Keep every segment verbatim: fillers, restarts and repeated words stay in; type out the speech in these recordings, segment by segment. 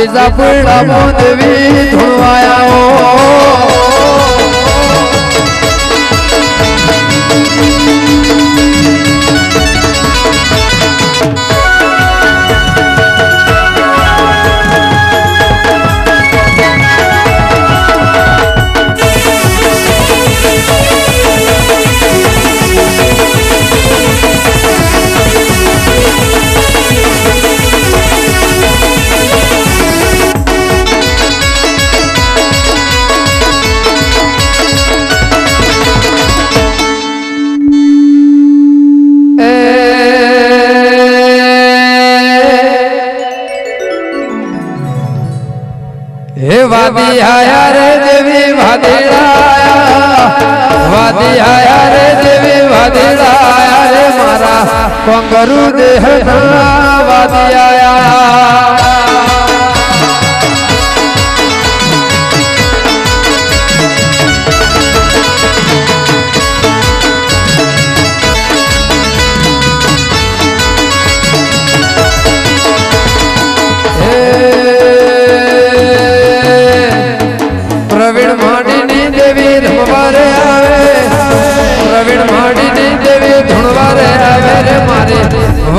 बीजापुर बूंद भी धुआया हो आया रे देवी भदेराया वादी आया रे देवी भदेराया रे मारा कंगरू देह वादी आया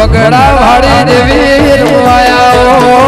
वगड़ा भाड़ी देवी धुआया हो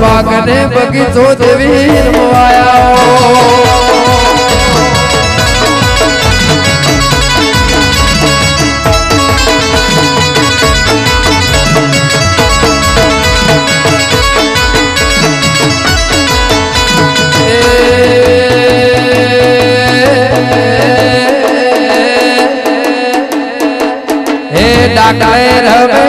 बागने बगीचो देवी धुआया हो डाकले रमे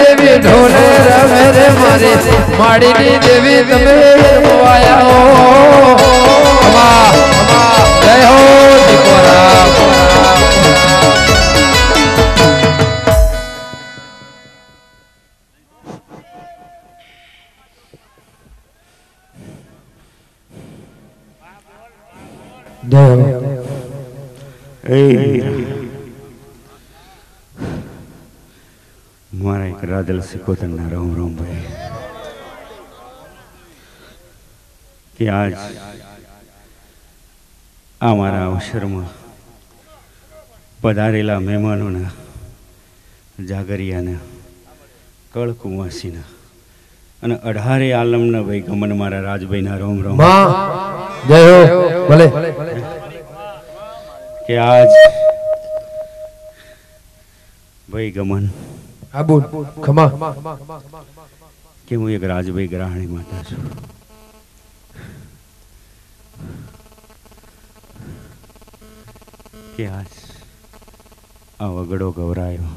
देवी ढोले रमे रे मारे माड़ी नी देवी तमे आया हो जय हो दीपोरा दिल से को तना रोम रोम भाई कि आज हमारा अवसर में पधारेला मेहमानों ना जागरिया ना कलकुवासी ना अने अठारे आलम ना भाई गमन मारा राजभाई ना रोम रोम जय हो भले कि आज भाई गमन आबू खमा कि हूँ एक राजभाई ग्राहणी माता छू कि आज आ वगड़ो गवरायो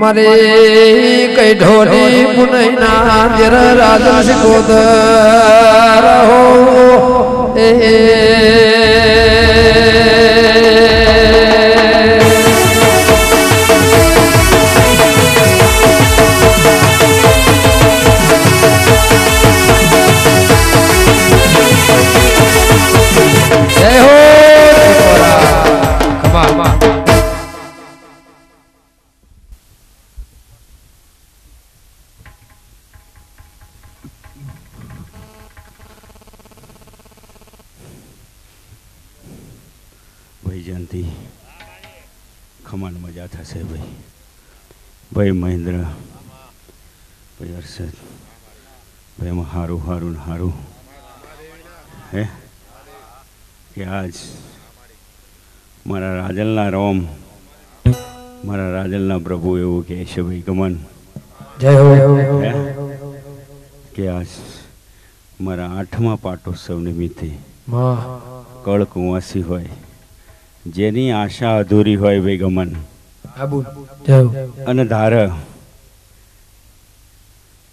मारे कई ढोली पुनैना जरा राजा सिकोद रहो ए जय हो कमा भाई जानती खमान मजा था से भाई भाई महेंद्र भाई अर्षद भाई में हारू हारू हारू है कि आज मारा राजलना रोम मारा राजलना प्रभु एवं कहे छे भाई गमन जय हो कि आज मारा आठमा पाटोत्सव निमित्ते कल कुंवासी होय जेनी आशा अधूरी होय वे गमन अने धार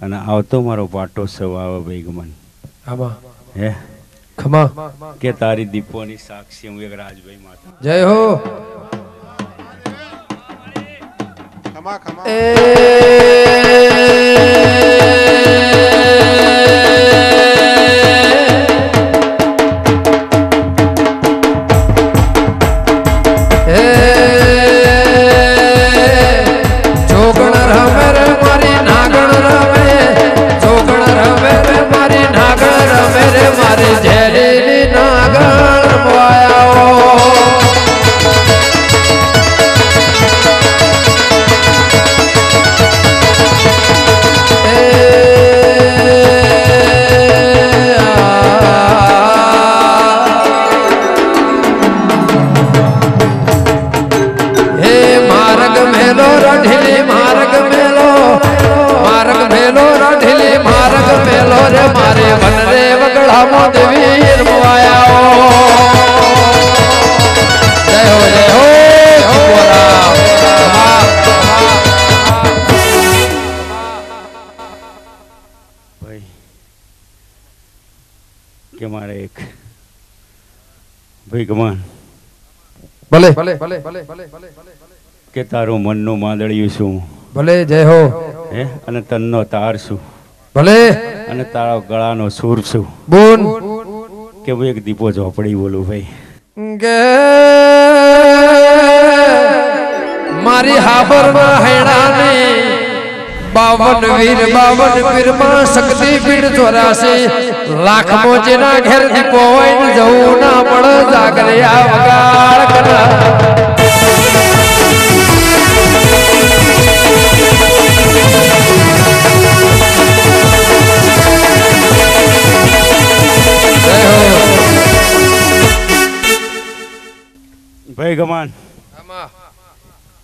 अने आवतो मारो पाटोत्सव आवे वे गमन हे खमा के तारी दीपोनी साक्षी हूँ एक राजभाई माता जय हो खमा खमा भले भले भले भले भले के तारो मननो मादळियो छु भले जय हो हे अने तन्नो तार छु भले अने तारो गळानो सूर छु बोल के वो एक दीपो झोपड़ी बोलू भाई गे मारी हाबर में हैणाने बावन वीर बावन वीर मां शक्ति पीठ चौरासी लाख मोजेना घेर दीपो होय न जाऊ ना पड़ जागरे आवगार भाई गमान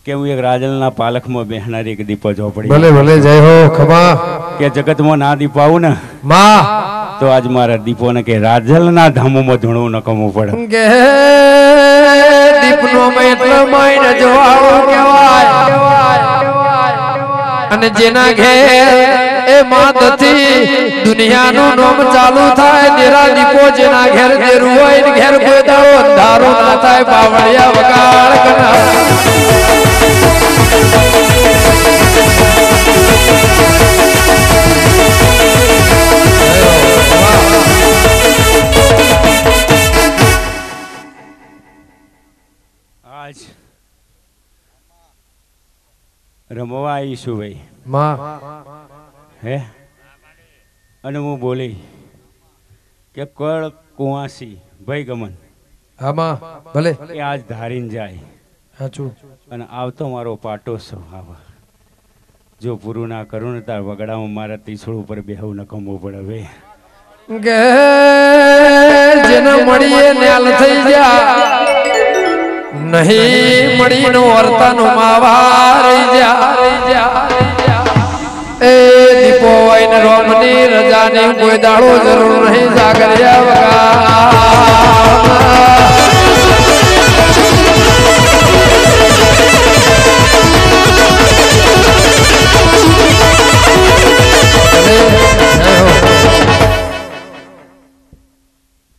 के हूँ एक राजलना पालख में बेहनारी एक दीपो झोपड़ी भले भले जय हो खमा के जगत में ना दीपाऊ न माँ तो आज मारा दीपो न के राजलना धामो में धुणो न कमो पड़े दीपनो में इतना मायने जो आओ केवाय अने जेना घेर ए मात थी दुनिया नो नोम चालू था तेरा दीपो जेना घेर देरुआ इन घेर कोई दारो दारो ना था बावड़िया वकार कना आज रमवा आई छू भाई माँ है अने हूँ बोली के कल कुंवासी भाई गमन हाँ माँ भले आज धारीन जाए आवतो मारो पाटोत्सव आवा जो पूरु ना करूं तार वगड़ा मारा त्रिशूल पर बेहू न कमो पड़े जेने मड़ीए न्याल थई जा नहीं मड़ी नो वर्तन मावा रही जा ए दीपो इन रोमनी रजा ने कोई दाड़ो जरूर नहीं जागर जावगा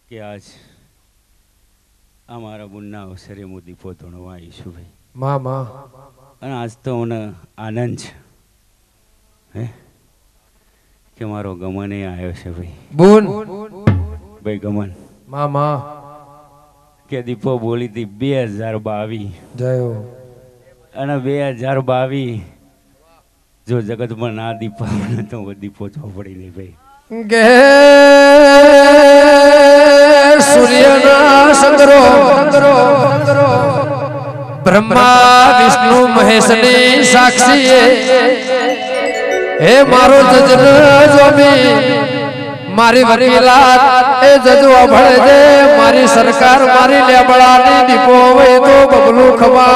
कि आज हमारा बुन्ना अवसर मु दीपो धुणवा ईशु भाई माँ माँ आज तो उन आनंद है कि मारो गमन आयो से भाई बुन भाई गमन माँ माँ के दीपो बोली थी बे हजार बावीस जय हो अने बे हजार बावीस जो जगत में ना दीपा तो वो दीपो झोपड़ी नहीं भाई गे सूर्य ना संगरो ब्रह्मा विष्णु महेश ने साक्षी हे मारो जजन जो भी मारी वकीलात ए जजवा भळे दे मारी सरकार मारी ले बळानी दीपो वे तो बबलू खवा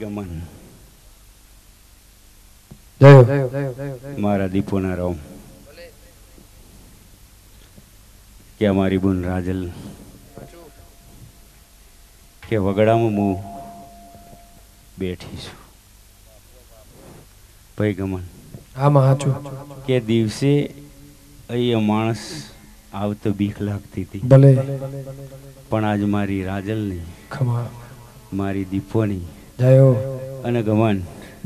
गमा गमन मारा दीपो ना राम के हमारी बुन राजल के वगड़ा में मु बैठी छु भाई गमन आ महाचो के दिवसे अय मानस आवत बीक लागती थी भले पण आज मारी राजल ने खमा मारी दीपो ने जायो अने गमन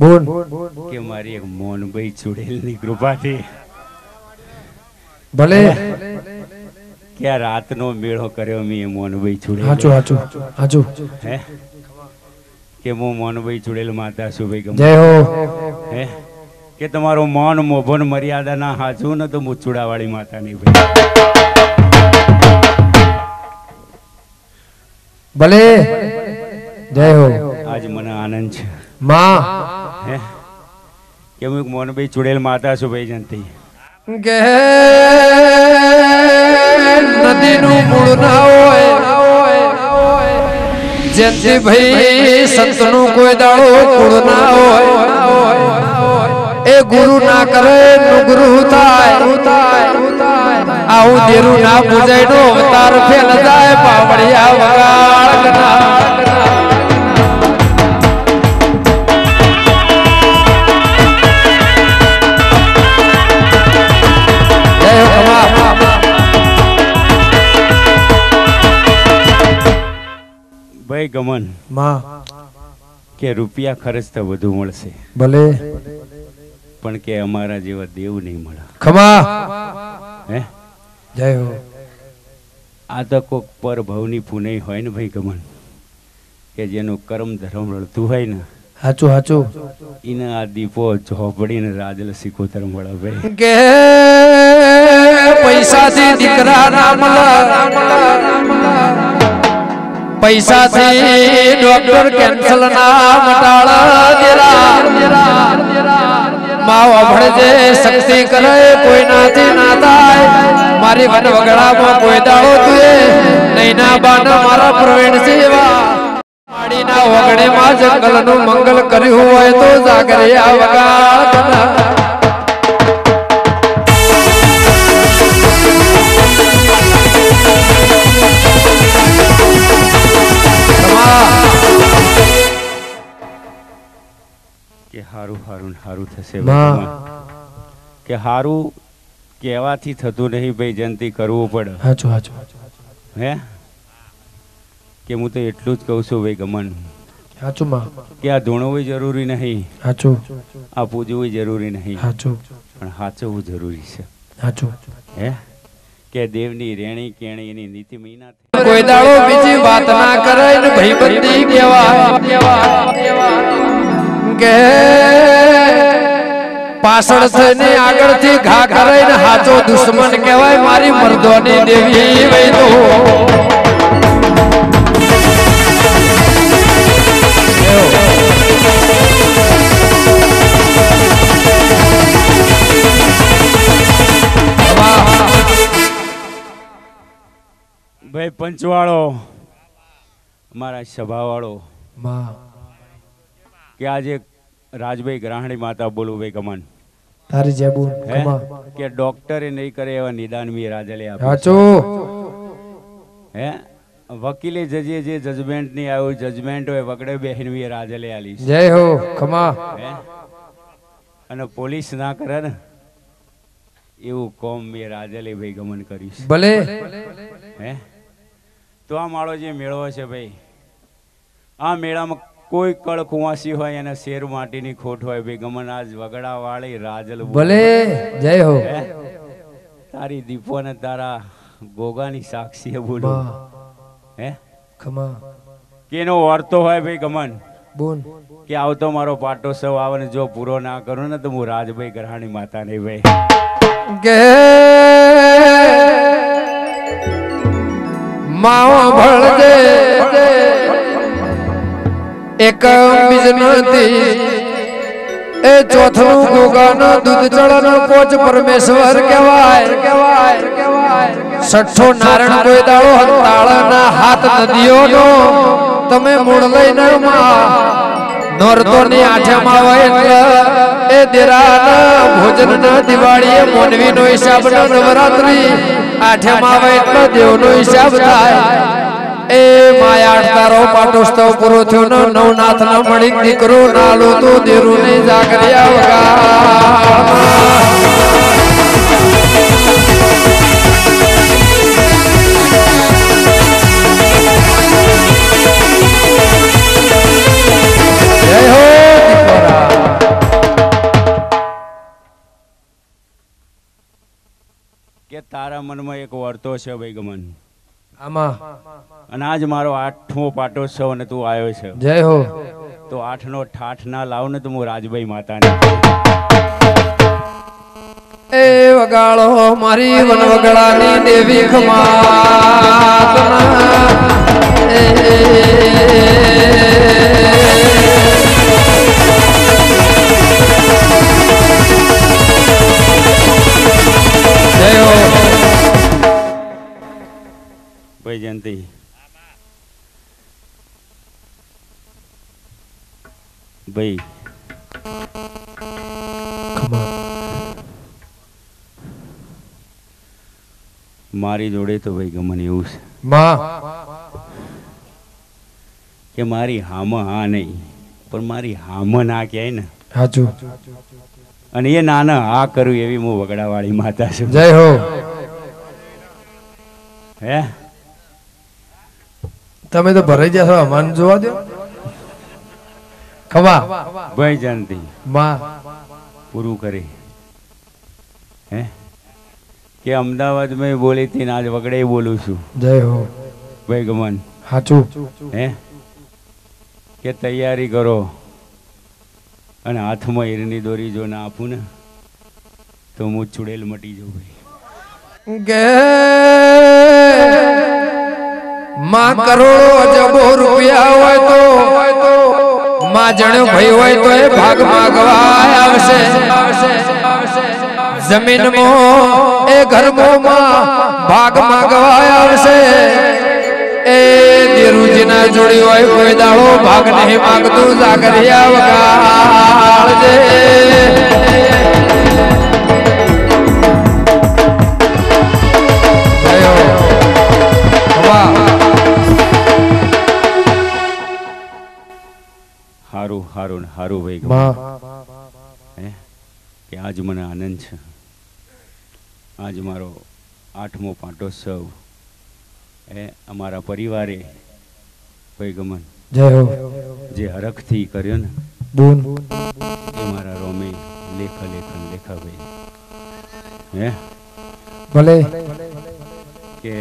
बोल के मारी एक मोन भाई चुड़ेल नी कृपा थी भले क्या रात नो मेळो कर्यो मी मोन भाई चुड़ेल हाचो हाचो हाचो है के मो मोन भाई चुड़ेल माता सु भाई गमन जय हो है के तुम्हारो मान मोभन मर्यादा ना हाचो न तो मु चुड़ावाली माता नी भाई भले जय हो आज मना आनंद माँ के मुख मोहन भाई चुड़ैल माता सुबह जनती गे नदी नु मूळ ना होए जति भाई संत नु कोई दाड़ो कूळ ना होए ए गुरु ना करे नु गुरु थाय आऊ देरु ना बुझाय नो अवतार फैल जाए पावड़िया वगाळ कना भाई गमन मां के रुपया खर्च तो वधु मळशे भले पण के हमारा जेवा देव नहीं मळा खमा हैं जय हो आ तो कोक पर भवनी पुणे होय ने भाई गमन के जेनु कर्म धर्म रळतु होय ना हाचो हाचो इने आ दीपो झोपडी ने राजल सिकोतर मळा भाई के पैसा से दिकरा ना मळा पैसा से डॉक्टर कैंसल ना मटाला तेरा माव भड़जे शक्ति करे कोई नाते नाता मारी वन वगड़ा में कोई दाड़ो तुए नहीं ना बाना मारा प्रवीण सेवा माड़ी ना वगड़े मां जंगल नु मंगल करी हुए तो जागरे आवगा के हारू हारू हारू थसे के हारू केवाथी थतु नहीं भाई जनती करवो पड़े हाचो हाचो है के मु तो एटलू ज कहू छु भाई गमन हाचो मां के आ धोणो भी जरूरी नहीं हाचो आ पूजवो भी जरूरी नहीं हाचो पण हाचवो जरूरी छे हाचो है के देवनी रेणी केणी एनी नीति महीना कोई दाड़ो बीजी बात ना करे न भाई बंदी केवा पासड़ से ने आगड़ थी घा करे न हाचो दुश्मन कहवाय मारी मर्दोनी देवी वही तो भाई पंचवाड़ो हमारा सभावाड़ो माँ के आज एक राजभाई ग्राहणी माता बोलू भाई गमन तारी जयबू गमा के डॉक्टर ही नहीं करे एवा निदान में राजले आप हाचो है वकीले जजे जे जजमेंट नहीं आयो जजमेंट होय वगड़े बहन में राजले आली जय हो खमा अने पुलिस ना करे न एवं कॉम में राजले भाई गमन करीस भले है तो आ मारो जे मेळो छे भाई आ मेळा में कोई कड़ कुवासी हो या ना शेर माटी नी खोट हो भाई गमन आज वगड़ा वाले राजल भले जय हो तारी दीपो ने तारा गोगा नी साक्षी है बोलो है खमा केनो वर्तो है भाई गमन बोल कि आओ तो मारो पाटो सब आवने जो पूरो ना करो ना तो मु राज भाई ग्रहाणी माता ने भाई मावा भळ दे एक बिजनती ए चौथो गोगानो दूध चढ़ानो कोच परमेश्वर कहवाय सठो नारण कोई दाड़ो हंताळा ना हाथ नदियो नो तमे मूड लईने मा नोरतोनी आठे मावे ए देराना भोजन ना दिवाळी मोनवी नो हिसाब ना नवरात्रि आठे मावे तो देव नो हिसाब थाय ए माया तारो पाटोस्तव पुरो थयो न नवनाथ ना मणी दीकरो नालो तो देरू ने जागरे आवगा तारा मन में एक वर्तो छे भाई गमन आमा अन आज मारो आठमो पाटो छे ने तू आयो छे जय हो तो आठ नो ठाठ ना लाव ने तो मु राजभाई माता ने ए वगाळो मारी वन वगळानी देवी खमातना ए जय हो भाई जनती भाई मारी जोड़े तो भाई गमन एवं के मारी हाम हा नहीं पर मारी हाम ना कहे ना हाचू अने ये नाना हा करू एवी मु वगड़ा वाली माता छे जय हो है तमे तो भराई जाशो मन जोवा दो खवा भाई जानती मां पूरू करे है के अमदावाद में बोली थी आज वगड़े बोलू छु जय हो भाई गमन हाचू है के तैयारी करो अने हाथ में हिरनी दोरी जो ना आपू ना तो मु चुड़ेल मटी जाऊ भाई गे मां करोड़ो अजबो रुपया होय तो मां जण्यो भई होय तो ए भाग मागवा आवशे जमीन मो ए घर मो मां भाग मागवा आवशे ए देरुजी ना जोड़ी होय कोई दाड़ो भाग नहीं मांगतो जागरिया वगाळ दे जयो हवा हारू हारू हारू भाई है कि आज मने आनंद छे आज मारो आठमो पाटोत्सव ए अमारा परिवारे भाई गमन जय हो जे हरख थी करियो ना बोन अमारा रोमे लेखा लेखन लेखा भाई है भले के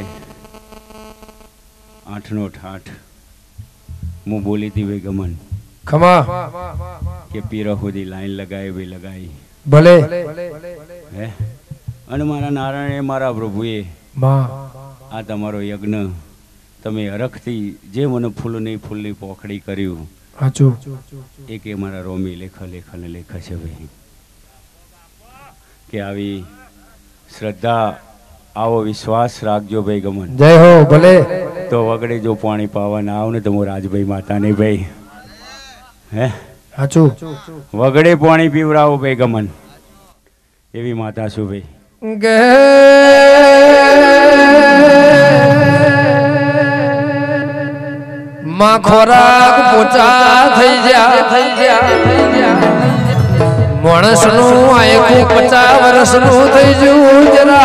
आठ नो ठाठ मु बोली थी भाई गमन खमा के पीरा होदी लाइन लगाए भाई लगाई भले है अन मारा नारायण ए मारा प्रभु ए मां आ तमारो यज्ञ तमे हरखथी जे मने फूलनी फूलनी पोखड़ी करियो हाचो एक ए मारा रोमी लेख लेख ने लेख छे भाई के आवी श्रद्धा आवो विश्वास राखजो भाई गमन जय हो भले तो वगड़े जो पानी पावन आवने तो मु राजभाई माता ने भाई है हाचो वगड़े पानी पीवराओ भाई गमन एवी माता सु भाई मां खोराक पोचा थई जा थई जा माणस नु आयकु पचास वर्ष नु थई जऊ जरा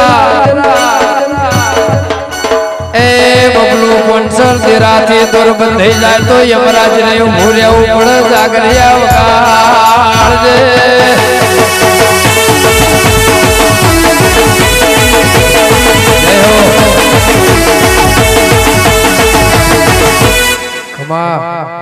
ए बबलू पंसर देरा ते दुर बंधई जाय तो यमराज ने भूर्याऊ पड़ जागरिया वगाळ दे खमा